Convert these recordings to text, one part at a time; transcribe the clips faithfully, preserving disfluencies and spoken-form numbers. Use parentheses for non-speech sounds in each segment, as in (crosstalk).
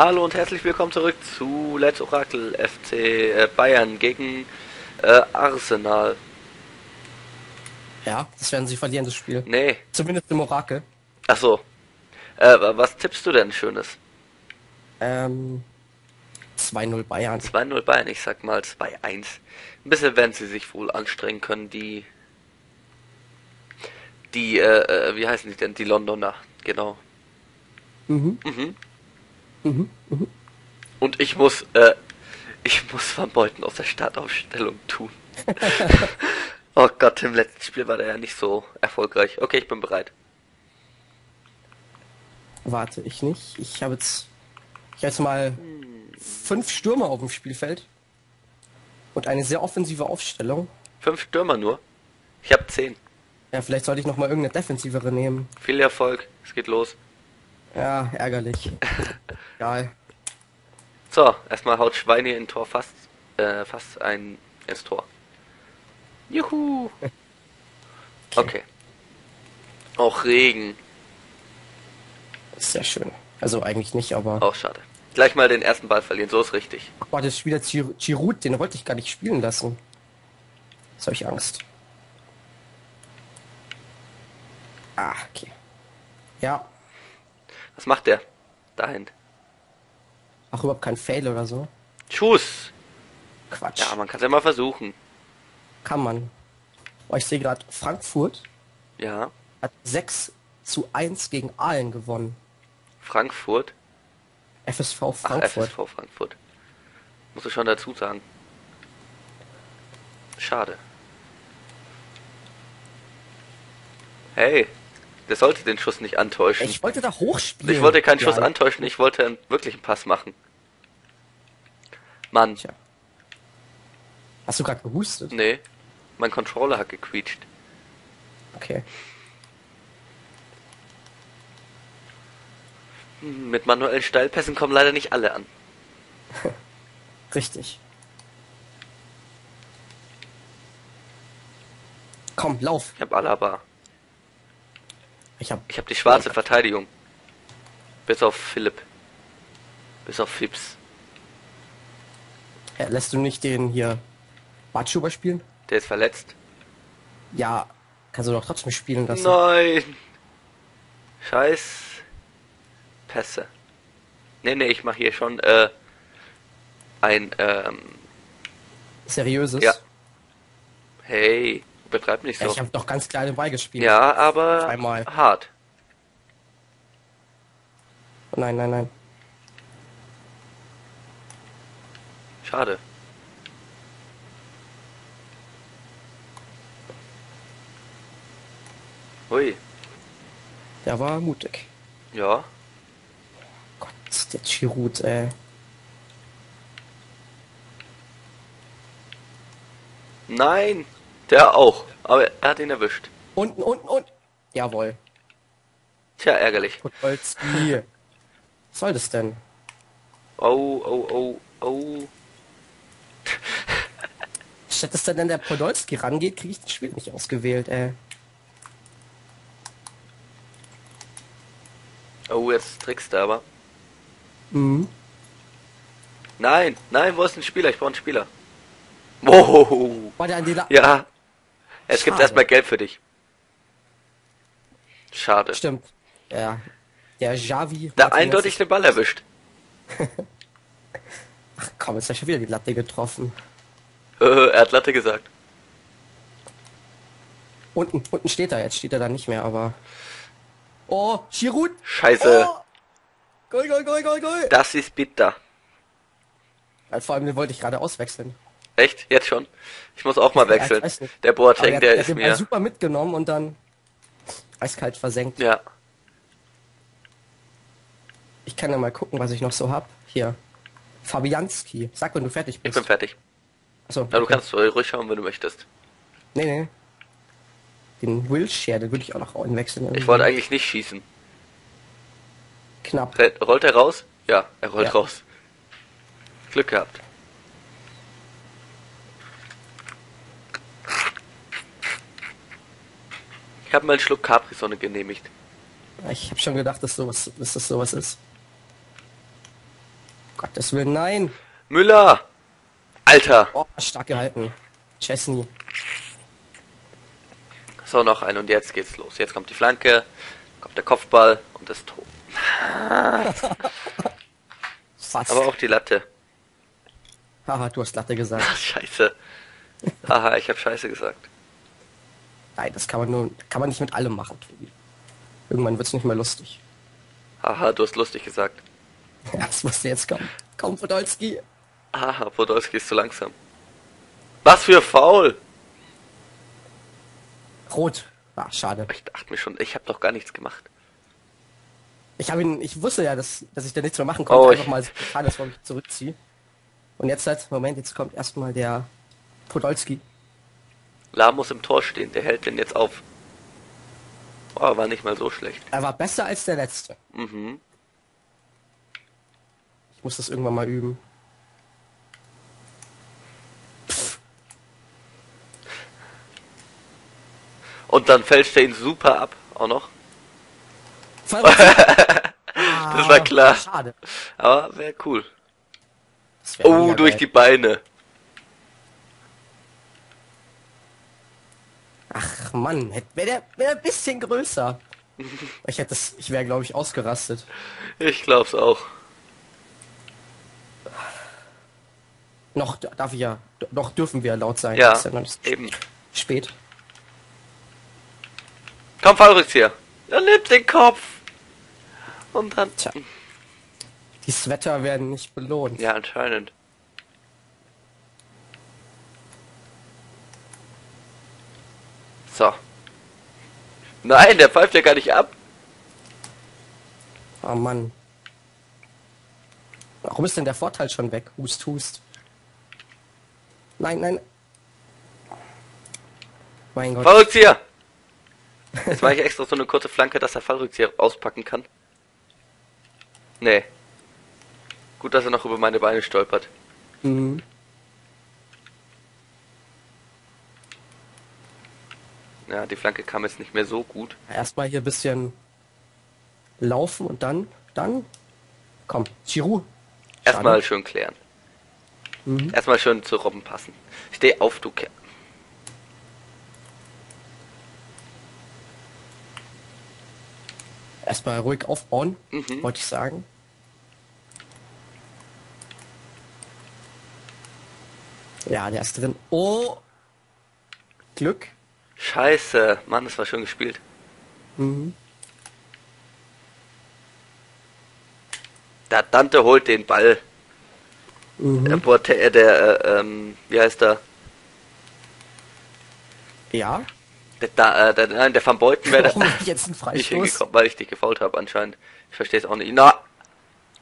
Hallo und herzlich willkommen zurück zu Let's Orakel, F C Bayern gegen äh, Arsenal. Ja, das werden sie verlieren, das Spiel. Nee. Zumindest im Orakel. Ach so. Äh, was tippst du denn Schönes? Ähm, zwei null Bayern. zwei null Bayern, ich sag mal zwei eins. Ein bisschen werden sie sich wohl anstrengen können, die... Die, äh, wie heißen die denn? Die Londoner, genau. Mhm. Mhm. Mhm, mhm. Und ich muss, äh, ich muss Van Buyten aus der Startaufstellung tun. Oh Gott, im letzten Spiel war der ja nicht so erfolgreich. Okay, ich bin bereit. Warte, ich nicht. Ich habe jetzt, ich hab jetzt mal hm. fünf Stürmer auf dem Spielfeld und eine sehr offensive Aufstellung. Fünf Stürmer nur? Ich habe zehn. Ja, vielleicht sollte ich noch mal irgendeine defensivere nehmen. Viel Erfolg, es geht los. Ja, ärgerlich. Geil. So, erstmal haut Schweine in Tor fast, äh, fast ein ins Tor. Juhu! Okay. Okay. Auch Regen. Sehr schön. Also eigentlich nicht, aber... Auch schade. Gleich mal den ersten Ball verlieren, so ist richtig. Ach, boah, das Spieler Giroud, den wollte ich gar nicht spielen lassen. Jetzt habe ich Angst. Ah, okay. Ja. Was macht der? Dahin. Ach, überhaupt kein Fail oder so. Schuss! Quatsch. Ja, man kann es ja mal versuchen. Kann man. Oh, ich sehe gerade, Frankfurt ja. hat sechs zu eins gegen Aalen gewonnen. Frankfurt? F S V Frankfurt. Ach, F S V Frankfurt. Muss ich schon dazu sagen. Schade. Hey. Der sollte den Schuss nicht antäuschen. Ich wollte da hochspielen. Ich wollte keinen ja. Schuss antäuschen, ich wollte einen wirklichen Pass machen. Mann. Tja. Hast du gerade gehustet? Nee. Mein Controller hat gequietscht. Okay. Mit manuellen Steilpässen kommen leider nicht alle an. Richtig. Komm, lauf. Ich hab Alaba. Ich habe ich hab die schwarze Verteidigung. Bis auf Philipp. Bis auf Fips. Ja, lässt du nicht den hier Bartschuber spielen? Der ist verletzt. Ja, kannst du doch trotzdem spielen lassen. Nein! Scheiß Pässe. Nee, nee, ich mache hier schon äh, ein ähm, seriöses. Ja. Hey. Betreibt nicht so. Ja, ich habe doch ganz klein den Ball gespielt. Ja, aber zweimal. Hart. Nein, nein, nein. Schade. Ui. Der war mutig. Ja. Gott, der Giroud, ey. Nein! Der auch, aber er hat ihn erwischt. Unten, unten, unten. Jawohl. Tja, ärgerlich. Podolski. Was soll das denn? Oh, oh, oh, oh. Statt dass dann der Podolski rangeht, kriege ich das Spiel nicht ausgewählt, ey. Oh, jetzt trickst du aber. Mhm. Nein, nein, wo ist ein Spieler? Ich brauche einen Spieler. Wow. War der an die La ja. Es Schade. Gibt erstmal Geld für dich. Schade. Stimmt. Ja. Der Javi. Da eindeutig den Ball erwischt. Ach komm, jetzt hat er schon wieder die Latte getroffen. Äh, er hat Latte gesagt. Unten, unten steht er, jetzt steht er da nicht mehr, aber... Oh, Giroud! Scheiße! Oh. Goal, goal, goal, goal, goal. Das ist bitter. Ja, vor allem, den wollte ich gerade auswechseln. Echt? Jetzt schon? Ich muss auch mal wechseln. Ja, der Boateng, der, der ist mir... super mitgenommen und dann eiskalt versenkt. Ja. Ich kann ja mal gucken, was ich noch so hab. Hier. Fabianski. Sag, wenn du fertig bist. Ich bin fertig. Achso. Okay. Ja, du kannst ruhig schauen, wenn du möchtest. Nee, nee. Den Wilshere, den würde ich auch noch wechseln. Irgendwie. Ich wollte eigentlich nicht schießen. Knapp. Rollt er raus? Ja, er rollt ja. raus. Glück gehabt. Ich habe mal einen Schluck Capri-Sonne genehmigt. Ich habe schon gedacht, dass, sowas, dass das sowas ist. Gottes Willen, nein. Müller! Alter! Oh, stark gehalten. Szczęsny. So, noch ein und jetzt geht's los. Jetzt kommt die Flanke, kommt der Kopfball und das Tor. Fast. Aber auch die Latte. Haha, du hast Latte gesagt. Scheiße. Haha, ich habe Scheiße gesagt. Nein, das kann man nur, kann man nicht mit allem machen, Tobi. Irgendwann wird's nicht mehr lustig. Haha, du hast lustig gesagt. Ja, das musste jetzt kommen. Komm, Podolski. Haha, Podolski ist zu langsam. Was für Foul! Rot. Ah, schade. Ich dachte mir schon, ich habe doch gar nichts gemacht. Ich habe ihn, ich wusste ja, dass, dass ich da nichts mehr machen konnte. Oh, einfach ich mal so getan, dass ich zurückziehe. Und jetzt halt, Moment, jetzt kommt erstmal der Podolski. Lahm muss im Tor stehen, der hält den jetzt auf. Oh, war nicht mal so schlecht. Er war besser als der letzte. Mhm. Ich muss das irgendwann mal üben. Pff. Und dann fälscht er ihn super ab, auch noch. Das war klar. Schade. Aber wäre cool. Wär oh, durch geil. Die Beine. Ach Mann, wäre der, wär ein bisschen größer. Ich hätte das, ich wäre glaube ich ausgerastet. Ich glaub's auch. Noch darf ich ja, noch dürfen wir laut sein. Ja, ja eben. Spät. Komm, Fallrückzieher. Er nimmt den Kopf. Und dann... Tja. Die Sweater werden nicht belohnt. Ja, anscheinend. So. Nein, der pfeift ja gar nicht ab. Oh Mann. Warum ist denn der Vorteil schon weg? Hust, hust. Nein, nein. Mein Gott. Fallrückzieher! Jetzt mache ich extra so eine kurze Flanke, dass der Fallrückzieher auspacken kann. Nee. Gut, dass er noch über meine Beine stolpert. Mhm. Ja, die Flanke kam jetzt nicht mehr so gut. Erstmal hier ein bisschen laufen und dann, dann, komm, Giroud. Erstmal schön klären. Mhm. Erstmal schön zu Robben passen. Steh auf, du Kerl. Erstmal ruhig aufbauen, mhm. wollte ich sagen. Ja, der ist drin. Oh! Glück. Scheiße. Mann, das war schön gespielt. Mhm. Der Dante holt den Ball. Mhm. Der Boateng, der, äh, ähm, wie heißt der? Ja. Der, da, äh, der, nein, der Van Buyten wäre oh, jetzt ein Freistoß, weil ich dich gefault habe anscheinend. Ich verstehe es auch nicht. Na,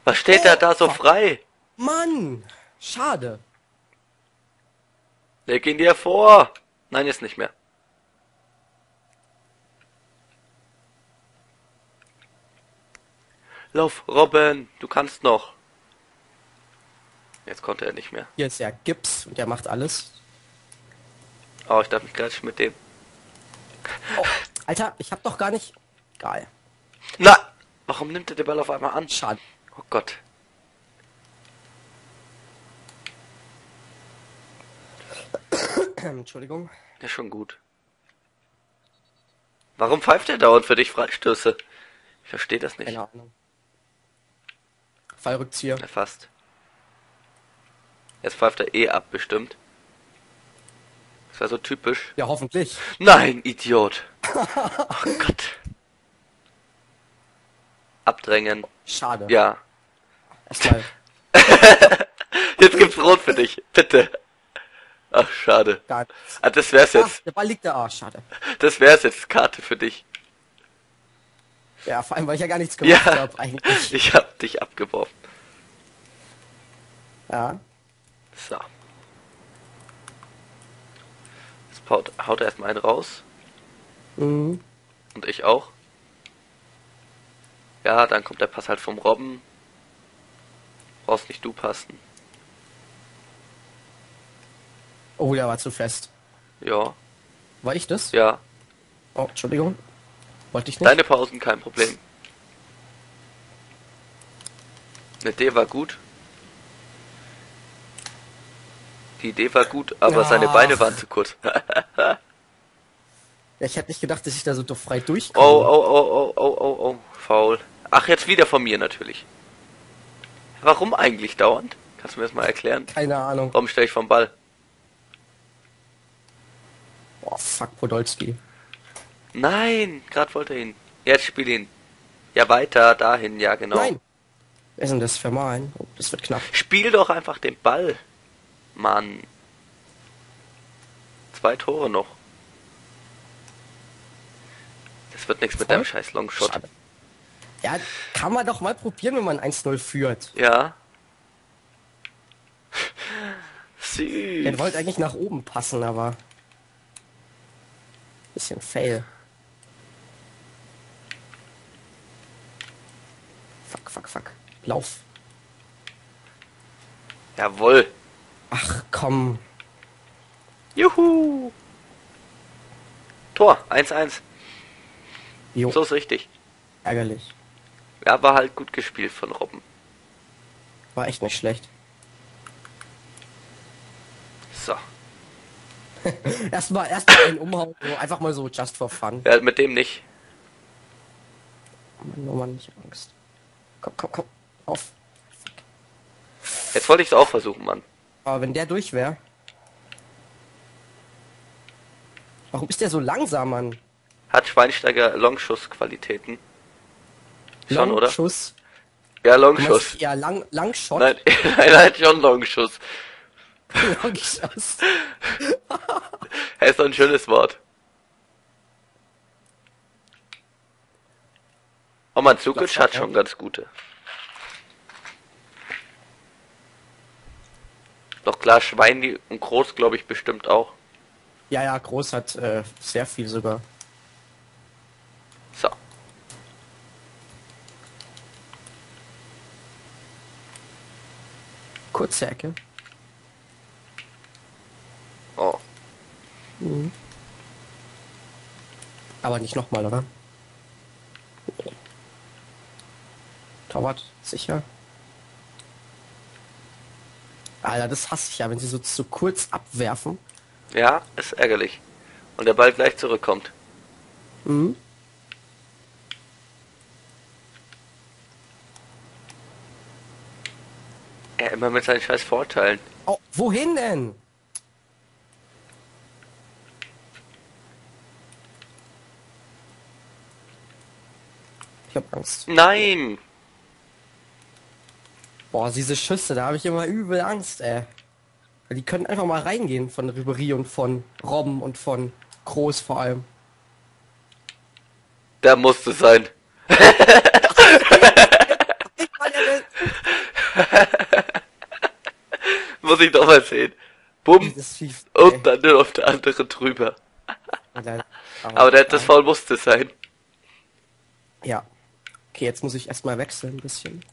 was steht oh, da da so frei? Mann, schade. Leg ihn dir vor. Nein, jetzt nicht mehr. Lauf, Robben, du kannst noch. Jetzt konnte er nicht mehr. Jetzt ist er Gips und er macht alles. Oh, ich darf mich gerade mit dem... Oh, Alter, ich hab doch gar nicht... Geil. Na, warum nimmt er den Ball auf einmal an? Schade. Oh Gott. Entschuldigung. Ja, schon gut. Warum pfeift er dauernd für dich Freistöße? Ich verstehe das nicht. Keine Ahnung. Fallrückzieher. Ja, fast. Jetzt pfeift er eh ab, bestimmt. Das war so typisch. Ja, hoffentlich. Nein, Idiot. Ach Gott. Abdrängen. Schade. Ja. Erstmal. Jetzt gibt's Rot für dich. Bitte. Ach, schade. Ah, das wär's jetzt. Ach, der Ball liegt da. Ah, schade. Das wär's jetzt. Karte für dich. Ja, vor allem, weil ich ja gar nichts gemacht ja. habe eigentlich. Ich hab dich abgeworfen. Ja. So. Jetzt haut, haut er erstmal einen raus. Mhm. Und ich auch. Ja, dann kommt der Pass halt vom Robben. Brauchst nicht du passen. Oh, der war zu fest. Ja. War ich das? Ja. Oh, Entschuldigung. Wollte ich nicht. Deine Pausen, kein Problem. Eine D war gut. Die Idee war gut, aber ja. seine Beine waren zu kurz. Ja, ich hätte nicht gedacht, dass ich da so doch frei durchkomme. Oh, oh, oh, oh, oh, oh, oh, faul. Ach, jetzt wieder von mir natürlich. Warum eigentlich dauernd? Kannst du mir das mal erklären? Keine Ahnung. Warum stehe ich vom Ball? Oh, fuck, Podolski. Nein, gerade wollte er hin. Jetzt spiel ihn. Ja, weiter, dahin, ja, genau. Nein. Wer ist denn das für mein? Oh, das wird knapp. Spiel doch einfach den Ball. Mann. Zwei Tore noch. Das wird nichts Voll? mit deinem scheiß Longshot. Schade. Ja, kann man doch mal probieren, wenn man eins null führt. Ja. Süß. Der wollte eigentlich nach oben passen, aber... Bisschen fail. Fuck, fuck, fuck. Lauf. Jawohl. Ach, komm. Juhu. Tor, eins eins. Jo. So ist richtig. Ärgerlich. Ja, war halt gut gespielt von Robben. War echt nicht schlecht. So. erstmal erstmal einen umhauen, so, einfach mal so just for fun. Ja, mit dem nicht. Mann, oh Mann, ich hab Angst. Komm, komm, komm, auf. Jetzt wollte ich es auch versuchen, Mann. Aber wenn der durch wäre. Warum ist der so langsam, Mann? Hat Schweinsteiger Longschuss-Qualitäten? Schon, oder? Longschuss? Ja, Longschuss. Ja, lang, Langshot? Nein, nein, nein, schon Longschuss. Longschuss. Das ist doch ein schönes Wort. Oh man, Zukic hat schon ganz gute. Doch klar, Schweini und Kroos glaube ich bestimmt auch. Ja, ja, Kroos hat äh, sehr viel sogar. So. Kurze Ecke. Oh. Mhm. Aber nicht nochmal, oder? Torwart, sicher. Alter, das hasse ich ja, wenn sie so zu kurz abwerfen. Ja, ist ärgerlich. Und der Ball gleich zurückkommt. Mhm. Ja, immer mit seinen scheiß Vorteilen. Oh, wohin denn? Ich hab Angst. Nein! Boah, diese Schüsse, da habe ich immer übel Angst, ey. Die können einfach mal reingehen von Ribéry und von Robben und von Kroos vor allem. Da musste es sein. ich kann ja nicht. (laughs) Muss ich doch mal sehen. Bumm. Schief, und dann nur auf der anderen drüber. Alter, aber, aber das Foul musste sein. Ja. Okay, jetzt muss ich erstmal wechseln ein bisschen.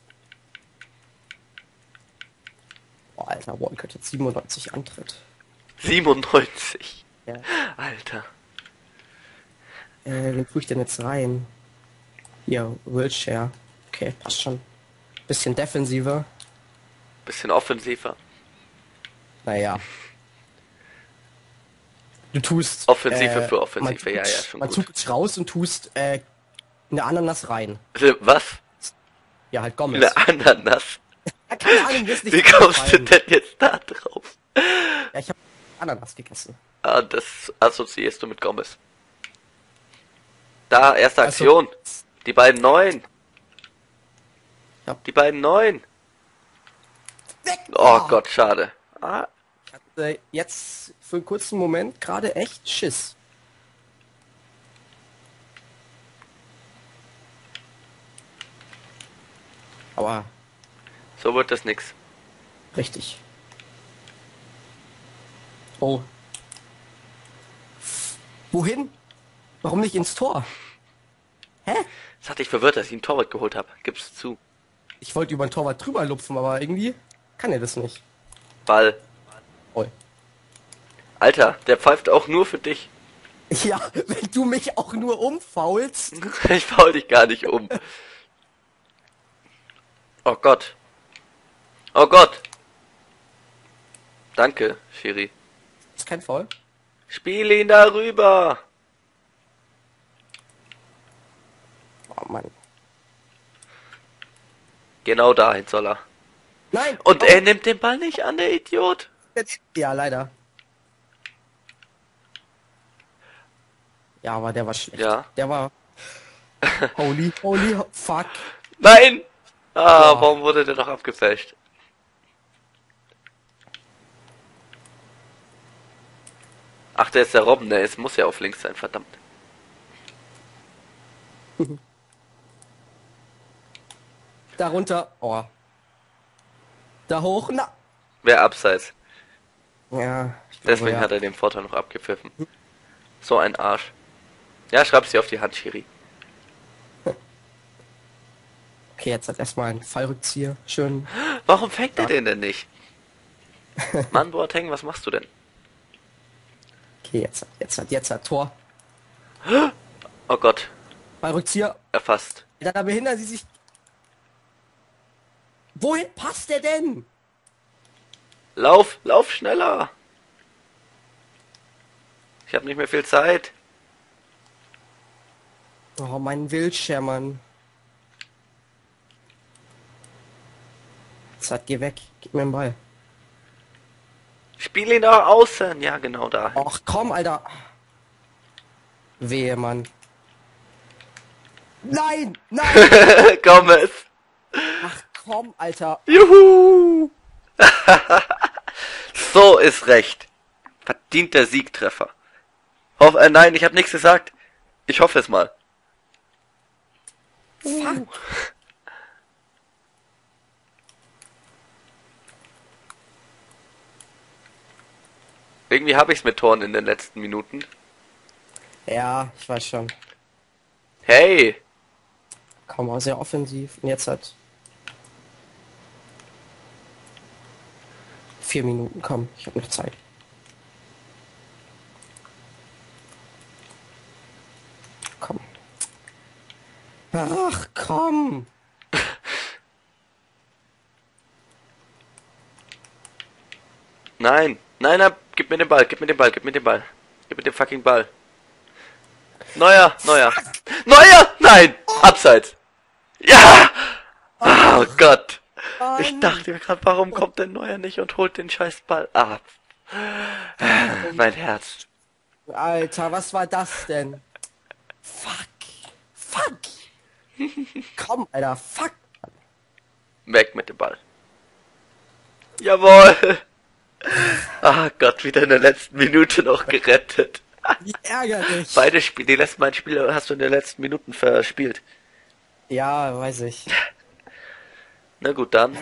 Oh, Alter, Walker hat jetzt siebenundneunzig Antritt. siebenundneunzig? Ja. Alter. Äh, wen tue ich denn jetzt rein? Hier, Wilshere. Okay, passt schon. Bisschen defensiver. Bisschen offensiver. Naja. Du tust... Offensive äh, für Offensive, ja, ja, schon man gut. Man tut raus und tust äh, eine Ananas rein. Was? Ja, halt Gomez. Eine Ananas? Keine Ahnung, nicht Wie kommst du denn jetzt da drauf? Ja, ich hab Ananas gegessen. Ah, das assoziierst du mit Gomez. Da, erste Aktion. Also, die beiden Neuen. Ja. Die beiden Neuen. Weg. Oh, oh Gott, schade. Ah. Ich hatte jetzt für einen kurzen Moment gerade echt Schiss. Aber... So wird das nix. Richtig. Oh. Wohin? Warum nicht ins Tor? Hä? Das hat dich verwirrt, dass ich einen Torwart geholt habe. Gib's zu. Ich wollte über den Torwart drüber lupfen, aber irgendwie kann er das nicht. Ball. Oh. Alter, der pfeift auch nur für dich. Ja, wenn du mich auch nur umfaulst. Ich faul dich gar nicht um. Oh Gott. Oh Gott! Danke, Schiri. Ist kein Foul. Spiel ihn darüber! Oh Mann. Genau dahin soll er. Nein! Und oh. Er nimmt den Ball nicht an, der Idiot! Ja, leider. Ja, aber der war schlecht. Ja. Der war... Holy, holy, fuck. Nein! Ah, ja. Warum wurde der noch abgefälscht? Ach, der ist der Robben, der ist, muss ja auf links sein, verdammt. Da runter, oh. Da hoch, na. Wer abseits. Ja. Deswegen glaube, ja. Hat er den Vorteil noch abgepfiffen. So ein Arsch. Ja, schreib sie auf die Hand, Schiri. Okay, jetzt hat erstmal einen Fallrückzieher. Schön. Warum fängt er den denn nicht? Mann, Boateng, was machst du denn? Okay, jetzt hat, jetzt hat, jetzt hat Tor. Oh Gott. Fallrückzieher. Erfasst. Da behindern sie sich. Wohin passt der denn? Lauf, lauf schneller. Ich habe nicht mehr viel Zeit. Oh, mein Wilshere, Mann. Zeit, geh weg, gib mir den Ball. Spiel ihn nach außen, ja genau da. Ach komm, Alter. Wehe, Mann. Nein, nein. Gomez. Ach komm, Alter. Juhu. So ist recht. Verdienter Siegtreffer. Hoff, äh, nein, ich habe nichts gesagt. Ich hoffe es mal. Fuck. Irgendwie habe ich es mit Toren in den letzten Minuten. Ja, ich weiß schon. Hey! Komm, war sehr offensiv. Und jetzt hat... Vier Minuten, komm. Ich habe noch Zeit. Komm. Ach, komm! Nein! Nein, nein, gib mir den Ball, gib mir den Ball, gib mir den Ball. Gib mir den fucking Ball. Neuer, Neuer. Neuer! Nein! Abseits! Ja! Oh Gott! Ich dachte mir gerade, warum kommt denn Neuer nicht und holt den scheiß Ball ab? Mein Herz. Alter, was war das denn? Fuck! Fuck! Komm, Alter, fuck! Weg mit dem Ball. Jawohl! Ah Gott, wieder in der letzten Minute noch gerettet. Wie ärgerlich. Beide Spiele, die letzten beiden Spiele hast du in den letzten Minuten verspielt. Ja, weiß ich. Na gut, dann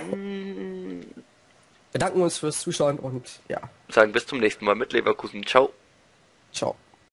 bedanken wir uns fürs Zuschauen und ja. Sagen bis zum nächsten Mal mit Leverkusen. Ciao. Ciao.